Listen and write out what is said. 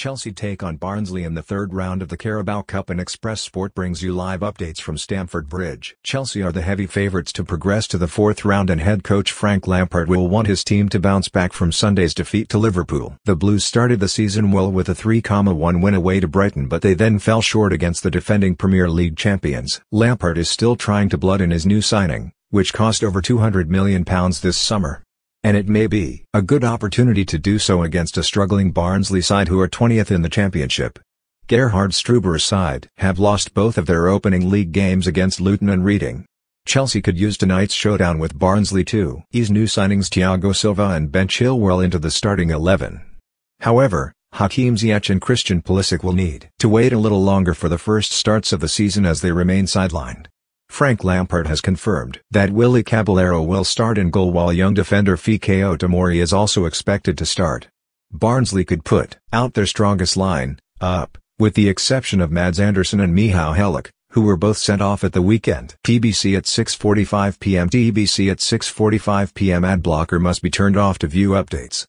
Chelsea take on Barnsley in the third round of the Carabao Cup, and Express Sport brings you live updates from Stamford Bridge. Chelsea are the heavy favourites to progress to the fourth round, and head coach Frank Lampard will want his team to bounce back from Sunday's defeat to Liverpool. The Blues started the season well with a 3-1 win away to Brighton, but they then fell short against the defending Premier League champions. Lampard is still trying to blood in his new signing, which cost over £200 million this summer. And it may be a good opportunity to do so against a struggling Barnsley side who are 20th in the Championship. Gerhard Struber's side have lost both of their opening league games against Luton and Reading. Chelsea could use tonight's showdown with Barnsley to ease new signings Thiago Silva and Ben Chilwell into the starting 11. However, Hakim Ziyech and Christian Pulisic will need to wait a little longer for the first starts of the season as they remain sidelined. Frank Lampard has confirmed that Willie Caballero will start in goal, while young defender Fikayo Tomori is also expected to start. Barnsley could put out their strongest line up, with the exception of Mads Anderson and Michal Helik, who were both sent off at the weekend. TBC at 6:45 p.m. TBC at 6:45 p.m. Ad blocker must be turned off to view updates.